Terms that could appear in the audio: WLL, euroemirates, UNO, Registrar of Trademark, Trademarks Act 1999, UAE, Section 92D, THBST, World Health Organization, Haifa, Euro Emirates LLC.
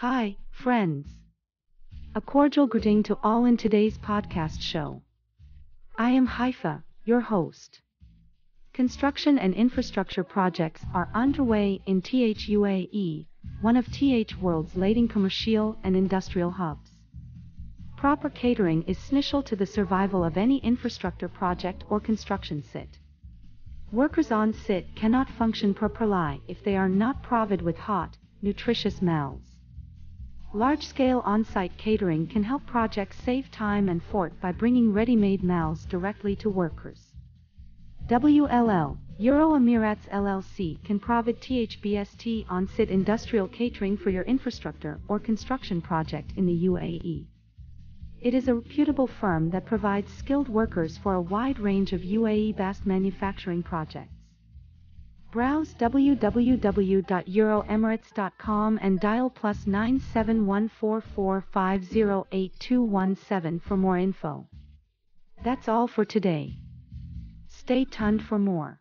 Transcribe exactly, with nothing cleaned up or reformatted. Hi, friends. A cordial greeting to all in today's podcast show. I am Haifa, your host. Construction and infrastructure projects are underway in T H U A E, one of T H world's leading commercial and industrial hubs. Proper catering is essential to the survival of any infrastructure project or construction site. Workers on site cannot function properly if they are not provided with hot, nutritious meals. Large-scale on-site catering can help projects save time and effort by bringing ready-made meals directly to workers. W L L, Euro Emirates L L C can provide T H B S T on-site industrial catering for your infrastructure or construction project in the U A E. It is a reputable firm that provides skilled workers for a wide range of U A E-based manufacturing projects. Browse w w w dot euro emirates dot com and dial plus nine seven one four four five zero eight two one seven for more info. That's all for today. Stay tuned for more.